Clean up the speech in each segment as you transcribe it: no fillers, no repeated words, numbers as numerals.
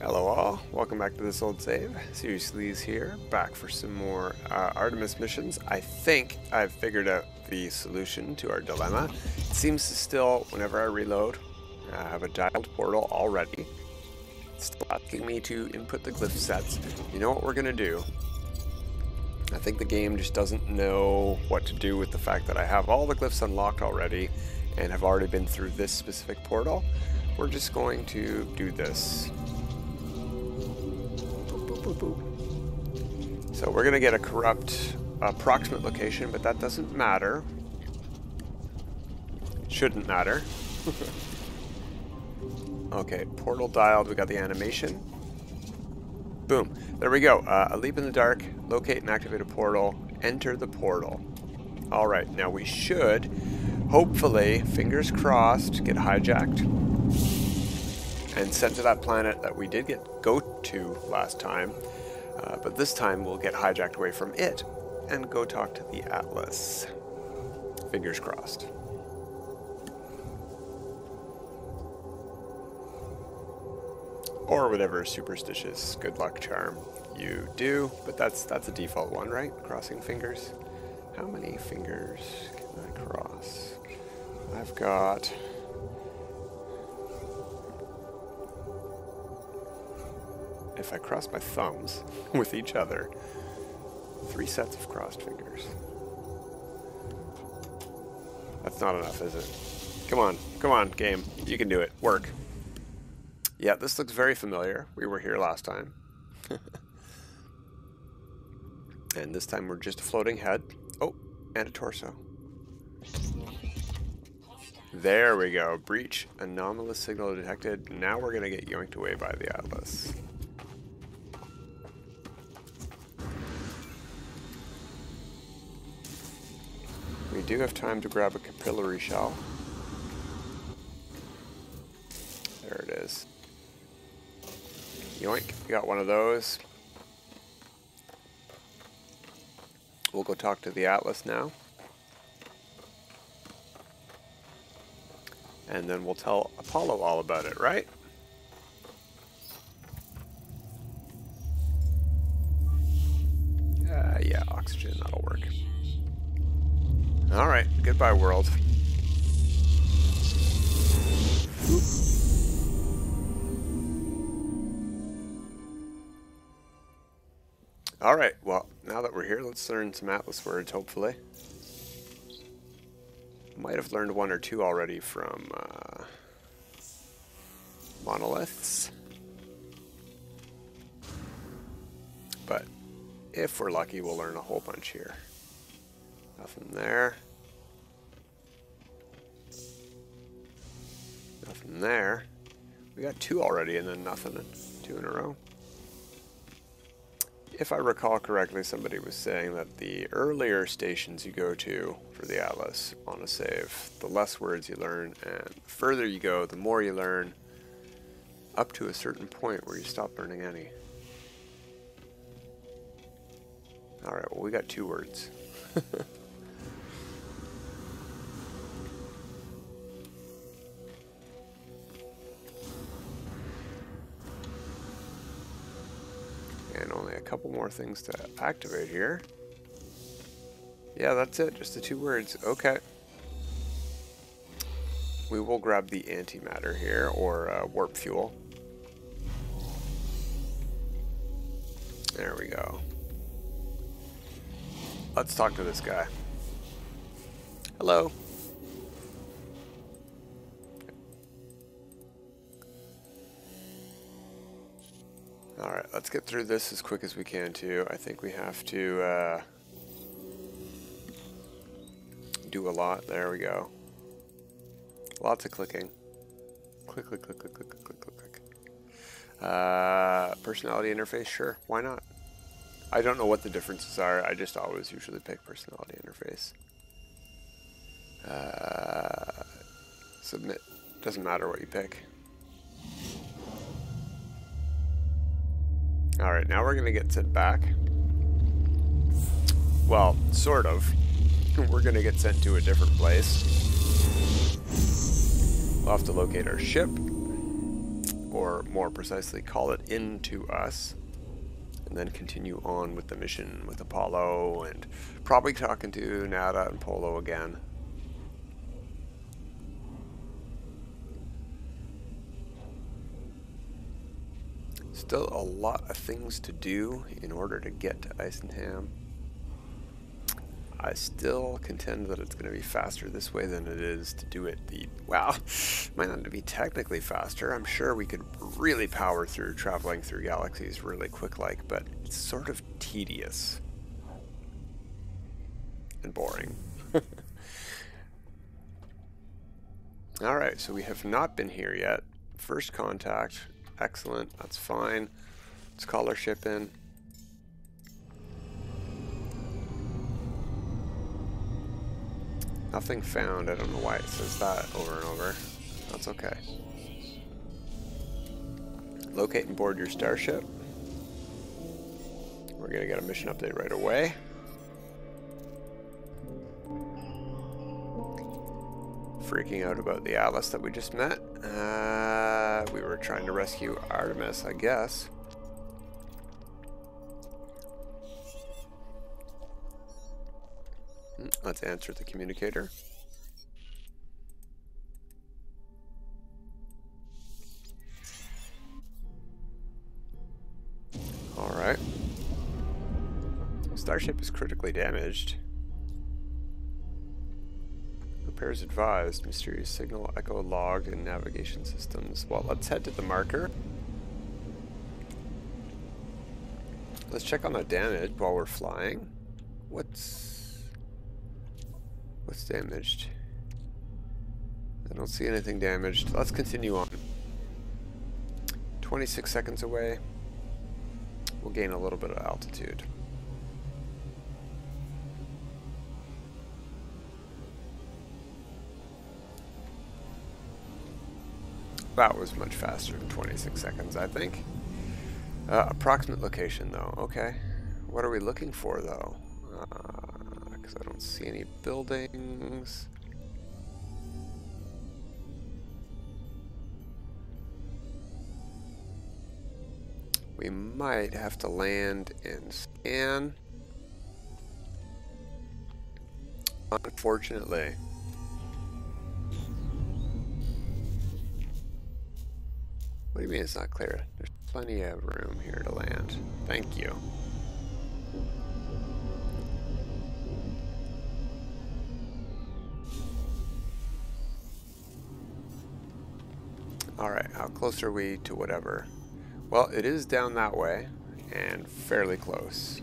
Hello all, welcome back to this old save. SeriousleesGaming here, back for some more Artemis missions. I think I've figured out the solution to our dilemma. It seems to still, whenever I reload, I have a dialed portal already. It's still asking me to input the glyph sets. You know what we're gonna do? I think the game just doesn't know what to do with the fact that I have all the glyphs unlocked already and have already been through this specific portal. We're just going to do this. So we're going to get a corrupt approximate location, but that doesn't matter. It shouldn't matter. Okay, portal dialed, we got the animation. Boom, there we go. A leap in the dark, locate and activate a portal, enter the portal. All right, now we should, hopefully, fingers crossed, get hijacked and sent to that planet that we did go to last time, but this time we'll get hijacked away from it and go talk to the Atlas. Fingers crossed. Or whatever superstitious good luck charm you do, but that's a default one, right? Crossing fingers. How many fingers can I cross? I've got... If I cross my thumbs with each other, 3 sets of crossed fingers. That's not enough, is it? Come on, come on, game. You can do it. Work. Yeah, this looks very familiar. We were here last time. And this time we're just a floating head. Oh, and a torso. There we go. Breach. Anomalous signal detected. Now we're going to get yoinked away by the Atlas. We do have time to grab a capillary shell. There it is. Yoink, we got one of those. We'll go talk to the Atlas now. And then we'll tell Apollo all about it, right? Yeah, oxygen, that'll work. All right, goodbye world. Oop. All right, well, now that we're here, let's learn some Atlas words, hopefully. Might have learned one or two already from monoliths. But if we're lucky, we'll learn a whole bunch here. Nothing there. Nothing there. We got 2 already and then nothing. 2 in a row. If I recall correctly, somebody was saying that the earlier stations you go to for the Atlas on a save, the less words you learn, and the further you go, the more you learn, up to a certain point where you stop learning any. Alright, well we got 2 words. And only a couple more things to activate here. Yeah, that's it. Just the 2 words. Okay. We will grab the antimatter here, or warp fuel. There we go. Let's talk to this guy. Hello. All right, let's get through this as quick as we can too. I think we have to do a lot. There we go. Lots of clicking. Click, click, click, click, click, click, click, click. Personality interface, sure. Why not? I don't know what the differences are. I just always usually pick personality interface. Submit. Doesn't matter what you pick. All right, now we're going to get sent back. Well, sort of. We're going to get sent to a different place. We'll have to locate our ship. or more precisely call it into us, and then continue on with the mission with Apollo and probably talking to Nada and Polo again. Still a lot of things to do in order to get to Isenham. I still contend that it's going to be faster this way than it is to do it the... Wow, might not be technically faster. I'm sure we could really power through traveling through galaxies really quick-like, but it's sort of tedious. And boring. Alright, so we have not been here yet. First contact. Excellent, that's fine. Let's call our ship in. Nothing found. I don't know why it says that over and over. That's okay. Locate and board your starship. We're going to get a mission update right away. Freaking out about the Atlas that we just met. We were trying to rescue Artemis, I guess. Let's answer the communicator. Alright. Starship is critically damaged. Repairs advised. Mysterious signal, echo logged, and navigation systems. Well, let's head to the marker. Let's check on the damage while we're flying. What's damaged? I don't see anything damaged. Let's continue on. 26 seconds away. We'll gain a little bit of altitude. That was much faster than 26 seconds, I think. Approximate location, though. Okay. What are we looking for, though? I don't see any buildings. We might have to land and scan. Unfortunately. What do you mean it's not clear? There's plenty of room here to land. Thank you. Alright, how close are we to whatever? Well, it is down that way, and fairly close.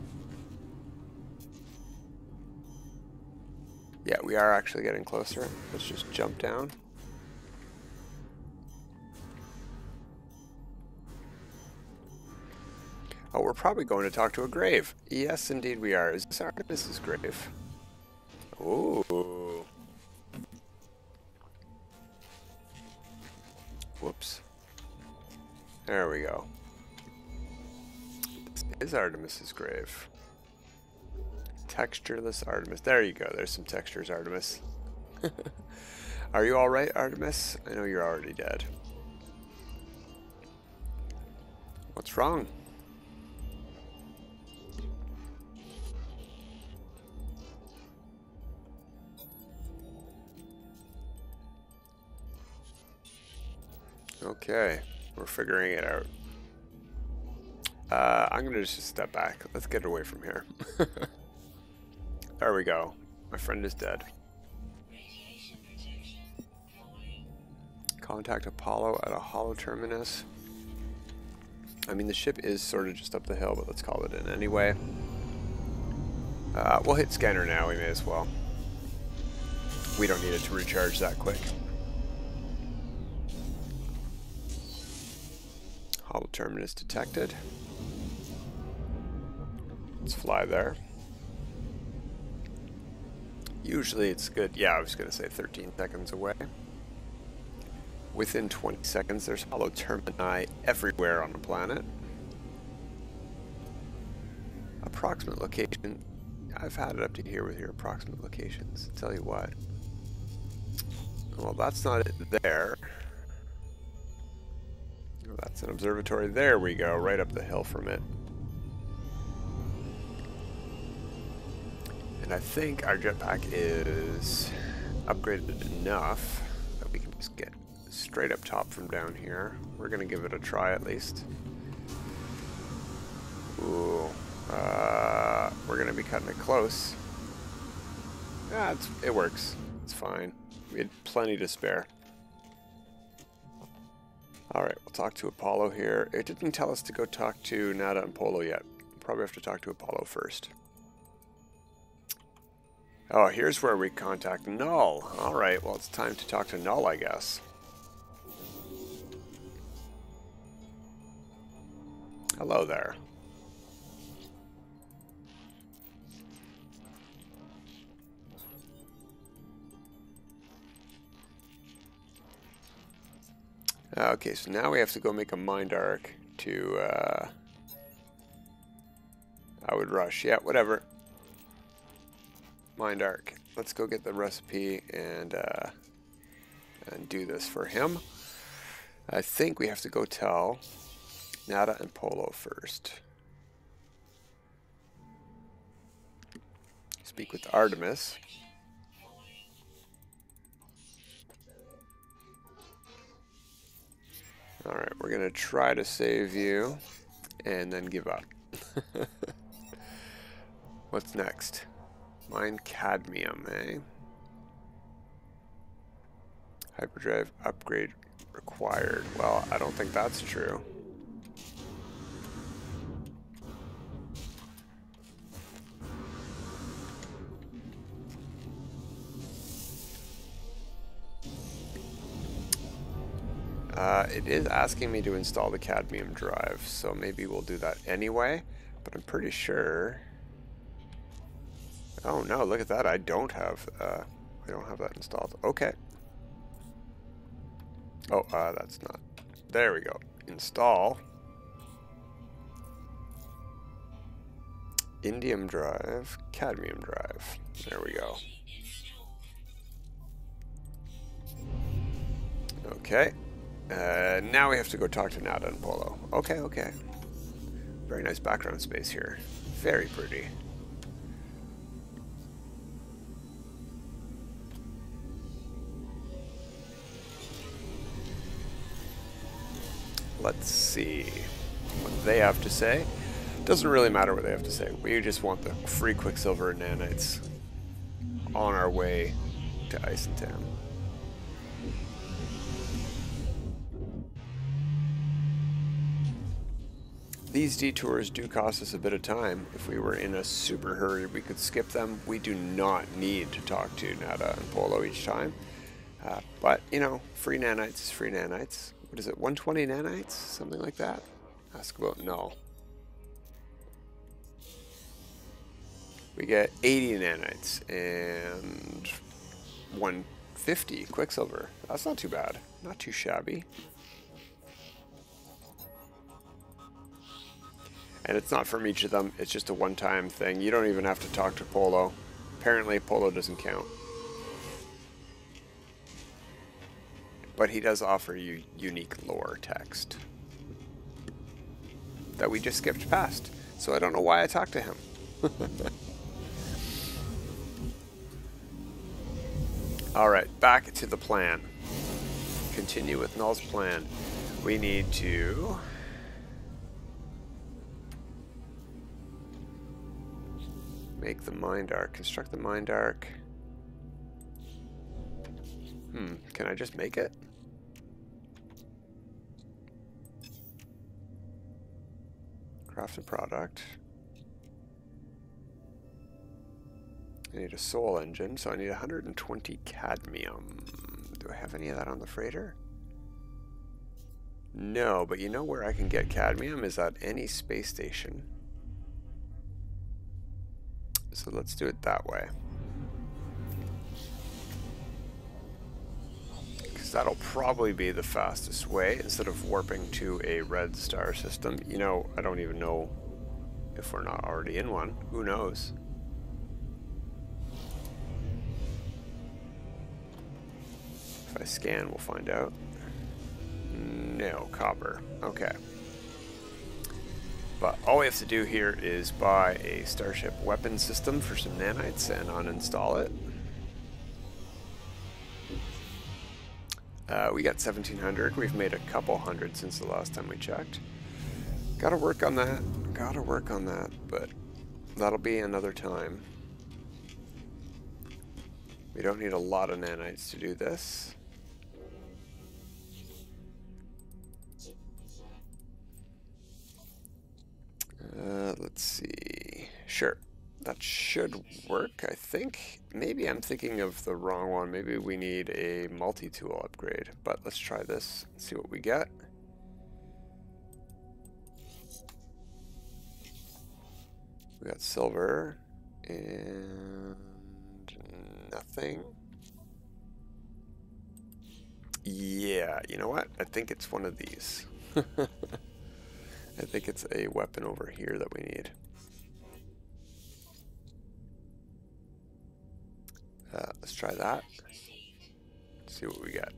Yeah, we are actually getting closer. Let's just jump down. Oh, we're probably going to talk to a grave. Yes, indeed we are. Is this Artemis's grave? Ooh. Whoops. There we go. This is Artemis's grave. Textureless Artemis. There you go. There's some textures, Artemis. Are you alright, Artemis? I know you're already dead. What's wrong? Okay, we're figuring it out. I'm going to just step back. Let's get away from here. There we go. My friend is dead. Contact Apollo at a hollow terminus. I mean, the ship is sort of just up the hill, but let's call it in anyway. We'll hit scanner now. We may as well. We don't need it to recharge that quick. Hollow terminus detected. Let's fly there. Usually it's good. Yeah, I was going to say 13 seconds away. Within 20 seconds, there's hollow termini everywhere on the planet. Approximate location. I've had it up to here with your approximate locations. I'll tell you what. Well, that's not it there. That's an observatory. There we go, right up the hill from it. And I think our jetpack is upgraded enough that we can just get straight up top from down here. We're going to give it a try at least. Ooh. We're going to be cutting it close. Ah, it works. It's fine. We had plenty to spare. Alright, we'll talk to Apollo here. It didn't tell us to go talk to Nada and Polo yet. Probably have to talk to Apollo first. Oh, here's where we contact Null. Alright, well, it's time to talk to Null, I guess. Hello there. Okay, so now we have to go make a Mind-Arc to, I would rush. Yeah, whatever. Mind-Arc. Let's go get the recipe and do this for him. I think we have to go tell Nada and Polo first. Speak with Artemis. Alright, we're going to try to save you, and then give up. What's next? Mine cadmium, eh? Hyperdrive upgrade required. Well, I don't think that's true. It is asking me to install the cadmium drive, so maybe we'll do that anyway, but I'm pretty sure... Oh no, look at that, I don't have that installed. Okay. Oh, that's not... There we go. Install. Indium drive, cadmium drive. There we go. Okay. Now we have to go talk to Nada and Polo. Okay, okay. Very nice background space here. Very pretty. Let's see what they have to say. Doesn't really matter what they have to say. We just want the free Quicksilver and nanites on our way to Ice and Tam. These detours do cost us a bit of time. If we were in a super hurry, we could skip them. We do not need to talk to Nada and Polo each time. But, you know, free nanites is free nanites. What is it, 120 nanites? Something like that? Ask about Null. We get 80 nanites and 150 Quicksilver. That's not too bad. Not too shabby. And it's not from each of them, it's just a one-time thing. You don't even have to talk to Polo. Apparently Polo doesn't count. But he does offer you unique lore text that we just skipped past. So I don't know why I talked to him. Alright, back to the plan. Continue with Null's plan. We need to... make the Mind-Arc. Construct the Mind-Arc. Can I just make it? Craft a product. I need a soul engine, so I need 120 cadmium. Do I have any of that on the freighter? No, but you know where I can get cadmium is at any space station. So let's do it that way. Because that'll probably be the fastest way instead of warping to a red star system. You know, I don't even know if we're not already in one. Who knows? If I scan, we'll find out. No, copper. Okay. But all we have to do here is buy a starship weapon system for some nanites and uninstall it. We got 1,700. We've made a couple hundred since the last time we checked. Gotta work on that. Gotta work on that, but that'll be another time. We don't need a lot of nanites to do this. Let's see. Sure. That should work, I think. Maybe I'm thinking of the wrong one. Maybe we need a multi-tool upgrade, but let's try this and see what we get. We got silver and nothing. Yeah, you know what? I think it's one of these. I think it's a weapon over here that we need. Let's try that. Let's see what we get.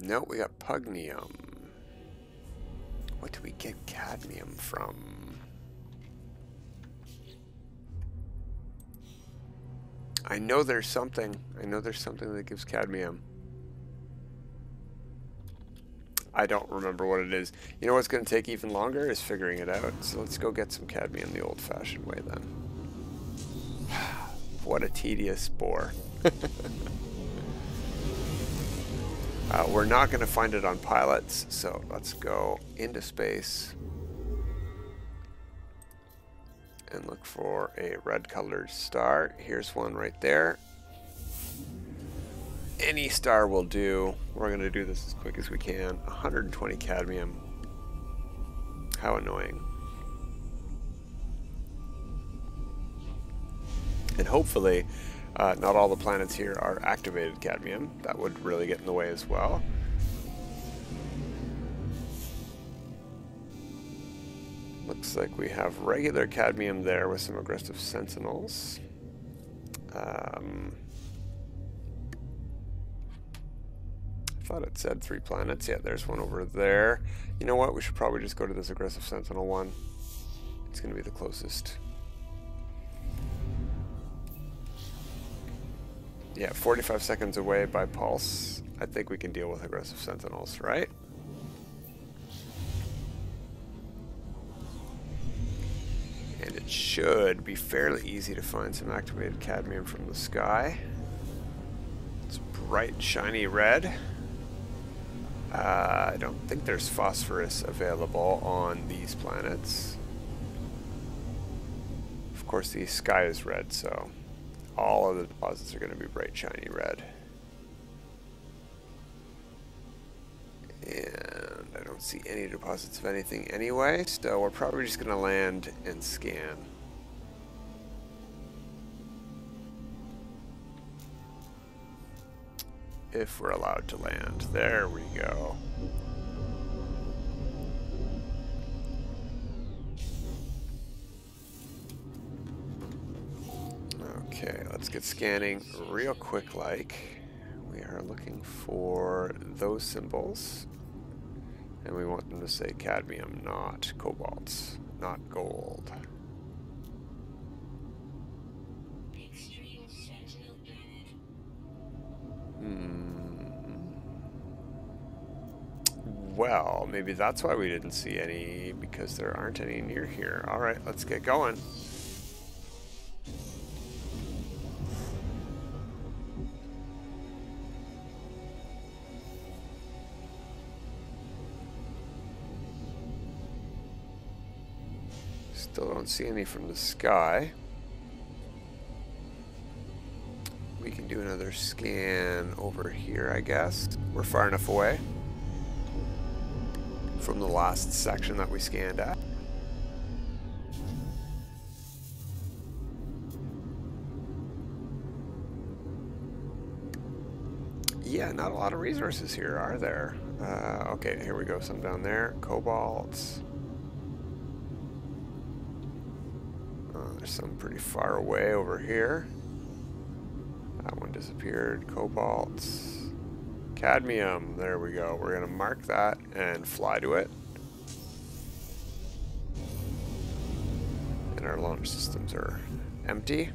No, we got pugnium. What do we get cadmium from? I know there's something. I know there's something that gives cadmium. I don't remember what it is. You know what's going to take even longer is figuring it out. So let's go get some cadmium the old-fashioned way then. What a tedious bore. We're not going to find it on pilots, so let's go into space and look for a red-colored star. Here's one right there. Any star will do. We're going to do this as quick as we can. 120 cadmium. How annoying. And hopefully, not all the planets here are activated cadmium. That would really get in the way as well. Looks like we have regular cadmium there with some aggressive sentinels. I thought it said 3 planets. Yeah, there's one over there. You know what? We should probably just go to this aggressive sentinel one. It's going to be the closest. Yeah, 45 seconds away by pulse. I think we can deal with aggressive sentinels, right? And it should be fairly easy to find some activated cadmium from the sky. It's bright, shiny red. I don't think there's phosphorus available on these planets. Of course, the sky is red, so all of the deposits are going to be bright, shiny red. And I don't see any deposits of anything anyway, so we're probably just going to land and scan. If we're allowed to land. There we go. Okay, let's get scanning real quick like. We are looking for those symbols. And we want them to say cadmium, not cobalt, not gold. Well, maybe that's why we didn't see any, because there aren't any near here. All right, let's get going. Still don't see any from the sky. We can do another scan over here, I guess. We're far enough away from the last section that we scanned at. Yeah, not a lot of resources here, are there? Okay, here we go, some down there. Cobalt. There's some pretty far away over here. That one disappeared. Cobalt. Cadmium. There we go. We're going to mark that and fly to it. And our launch systems are empty.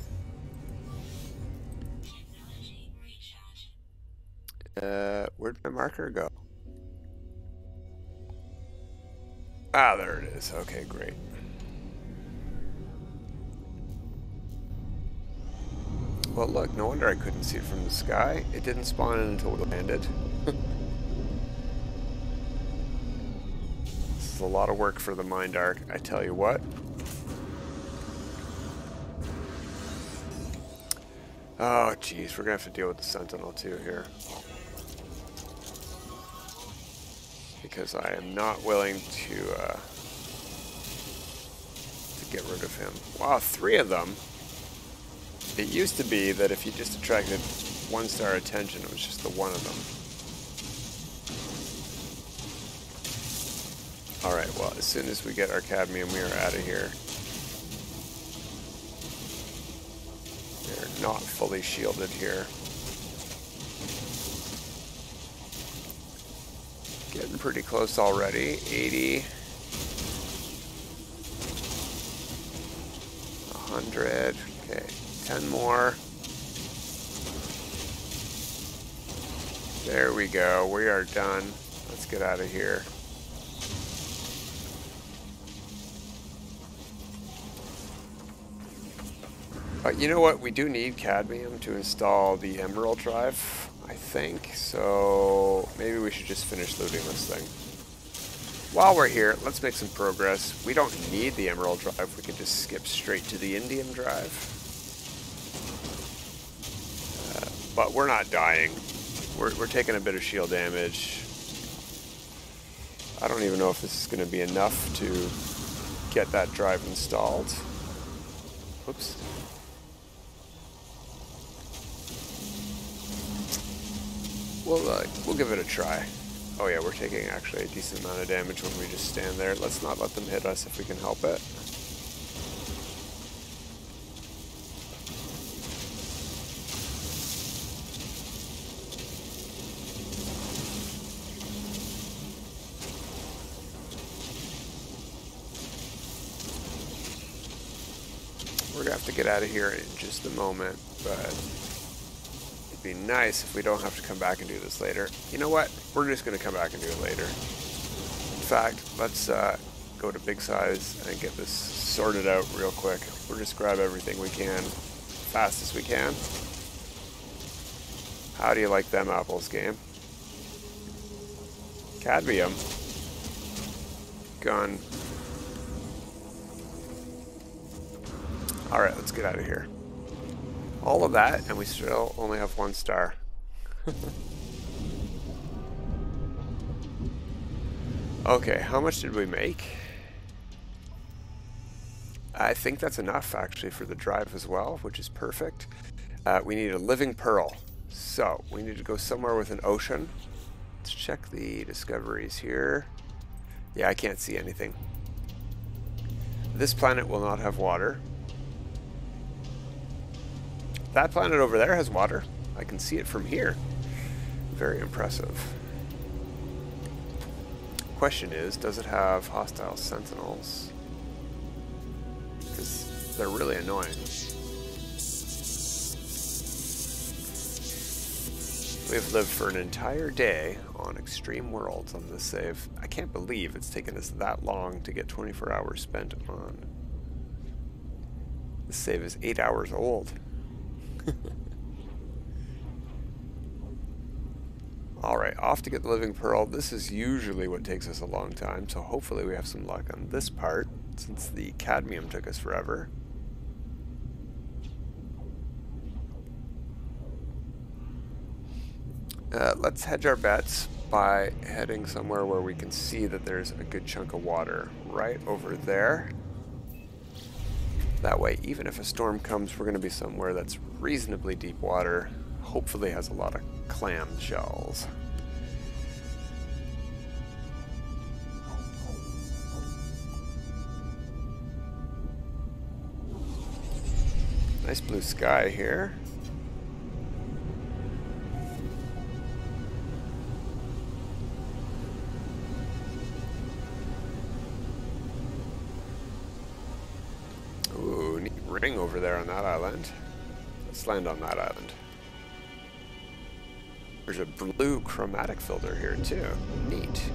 Where'd my marker go? Ah, there it is. Okay, great. Well, look, no wonder I couldn't see it from the sky. It didn't spawn in until we landed. This is a lot of work for the Mind-Arc, I tell you what. Oh, jeez, we're gonna have to deal with the Sentinel too here. Because I am not willing to get rid of him. Wow, three of them. It used to be that if you just attracted one star attention, it was just the one of them. Alright, well, as soon as we get our cadmium, we are out of here. We're not fully shielded here. Getting pretty close already. 80. 100. Okay. 10 more. There we go. We are done. Let's get out of here. You know what? We do need cadmium to install the emerald drive, I think. So maybe we should just finish looting this thing. While we're here, let's make some progress. We don't need the emerald drive. We can just skip straight to the indium drive. But we're not dying. We're taking a bit of shield damage. I don't even know if this is going to be enough to get that drive installed. Oops. We'll give it a try. Oh yeah, we're taking actually a decent amount of damage when we just stand there. Let's not let them hit us if we can help it. Get out of here in just a moment, but it'd be nice if we don't have to come back and do this later. You know what? We're just going to come back and do it later. In fact, let's go to big size and get this sorted out real quick. We'll just grab everything we can, fast as we can. How do you like them apples, game? Cadmium. Gun. Alright, let's get out of here. All of that, and we still only have one star. Okay, how much did we make? I think that's enough, actually, for the drive as well, which is perfect. We need a living pearl. So, we need to go somewhere with an ocean. Let's check the discoveries here. Yeah, I can't see anything. This planet will not have water. That planet over there has water. I can see it from here. Very impressive. Question is, does it have hostile sentinels? Because they're really annoying. We've lived for an entire day on Extreme Worlds on this save. I can't believe it's taken us that long to get 24 hours spent on. This save is 8 hours old. Alright, off to get the living pearl. This is usually what takes us a long time, so hopefully we have some luck on this part, since the cadmium took us forever. Let's hedge our bets by heading somewhere where we can see that there's a good chunk of water right over there. That way, even if a storm comes, we're going to be somewhere that's reasonably deep water, hopefully has a lot of clam shells. nice blue sky here. Ooh, neat ring over there on that island. Let's land on that island. There's a blue chromatic filter here too. Neat.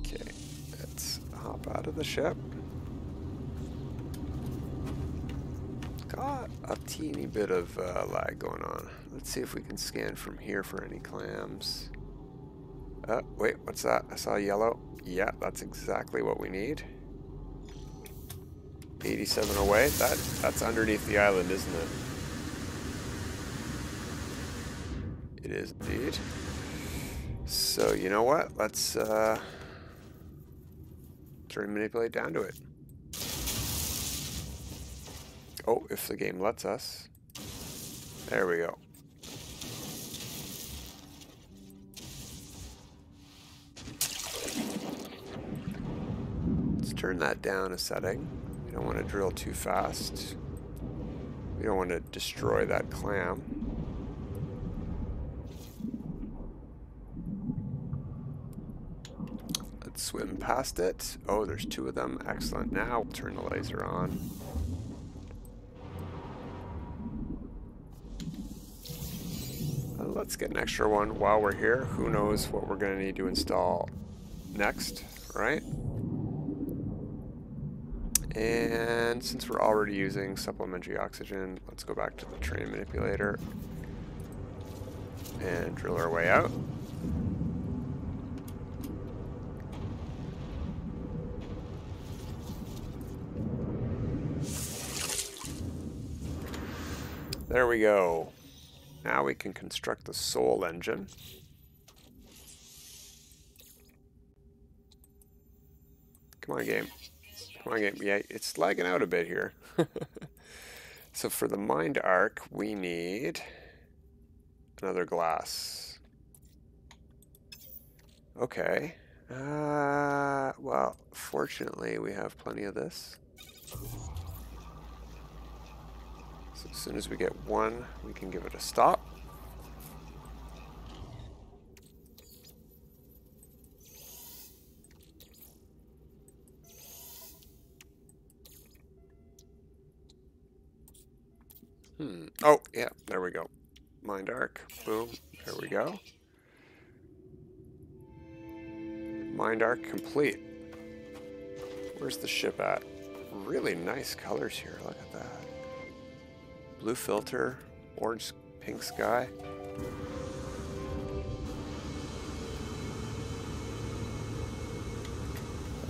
Okay, let's hop out of the ship. Got a teeny bit of lag going on. Let's see if we can scan from here for any clams. Wait, what's that? I saw yellow. Yeah, that's exactly what we need. 87 away. That's underneath the island, isn't it? It is indeed. So you know what? Let's try to manipulate down to it. Oh, if the game lets us. There we go. Let's turn that down a setting. We don't want to drill too fast. We don't want to destroy that clam. Let's swim past it. Oh, there's two of them. Excellent. Now we'll turn the laser on. Let's get an extra one while we're here. Who knows what we're going to need to install next, right? And since we're already using supplementary oxygen, let's go back to the train manipulator and drill our way out. There we go. Now we can construct the soul engine. Come on, game. Yeah, it's lagging out a bit here. So for the Mind-Arc, we need another glass. Okay. Well, fortunately, we have plenty of this. So as soon as we get one, we can give it a stop. Oh, yeah, there we go. Mind Arc. Boom. There we go. Mind Arc complete. Where's the ship at? Really nice colors here. Look at that. Blue filter, orange, pink sky.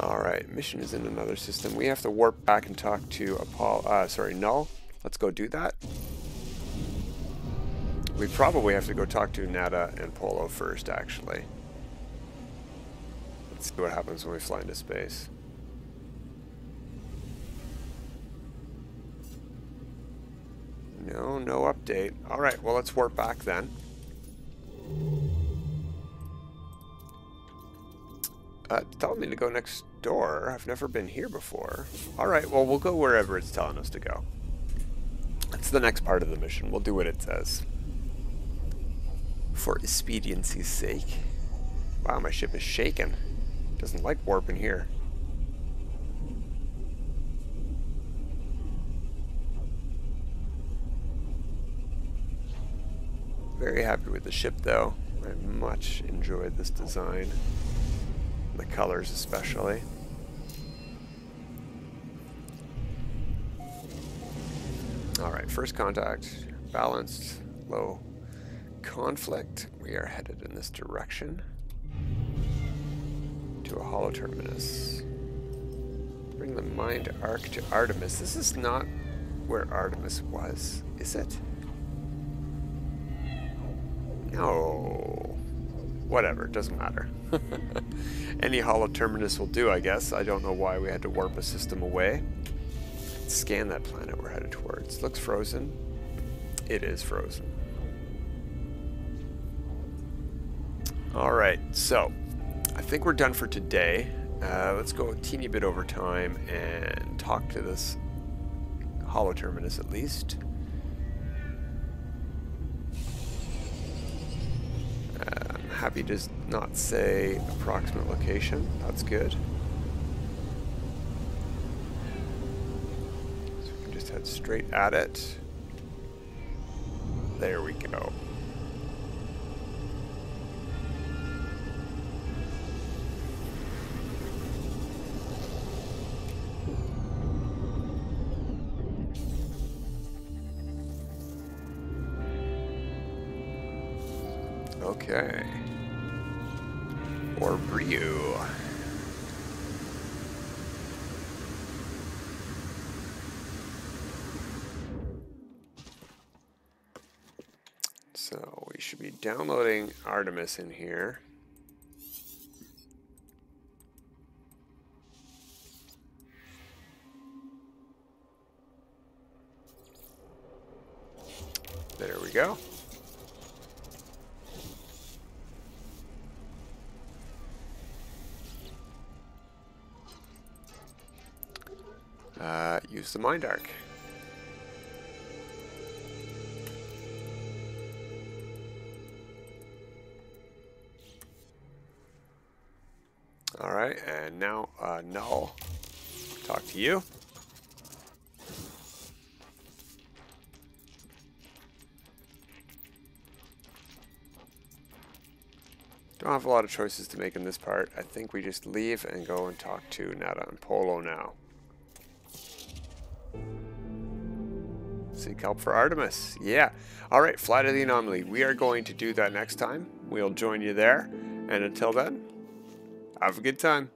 All right, mission is in another system. We have to warp back and talk to Apollo. Sorry, Null. Let's go do that. We probably have to go talk to Nada and Polo first, actually. Let's see what happens when we fly into space. No update. All right, well, let's warp back then. It's telling me to go next door. I've never been here before. All right, well, we'll go wherever it's telling us to go. That's the next part of the mission. We'll do what it says. For expediency's sake. Wow, my ship is shaking. Doesn't like warping here. Very happy with the ship though. I much enjoyed this design. The colors especially. Alright, first contact. Balanced, low. Conflict. We are headed in this direction to a hollow terminus. Bring the Mind Arc to Artemis. This is not where Artemis was, is it? No. Whatever, it doesn't matter. Any hollow terminus will do, I guess. I don't know why we had to warp a system away. Let's scan that planet we're headed towards. Looks frozen. It is frozen. Alright, so I think we're done for today. Let's go a teeny bit over time and talk to this hollow terminus at least. I'm happy to not say approximate location. That's good. So we can just head straight at it. There we go. Okay. Or Ryu. So we should be downloading Artemis in here. There we go. Use the Mind-Arc. Alright, and now Null, talk to you. Don't have a lot of choices to make in this part. I think we just leave and go and talk to Nada and Polo now. Seek help for Artemis. Yeah. All right, fly to the anomaly. We are going to do that next time. We'll join you there. And until then, have a good time.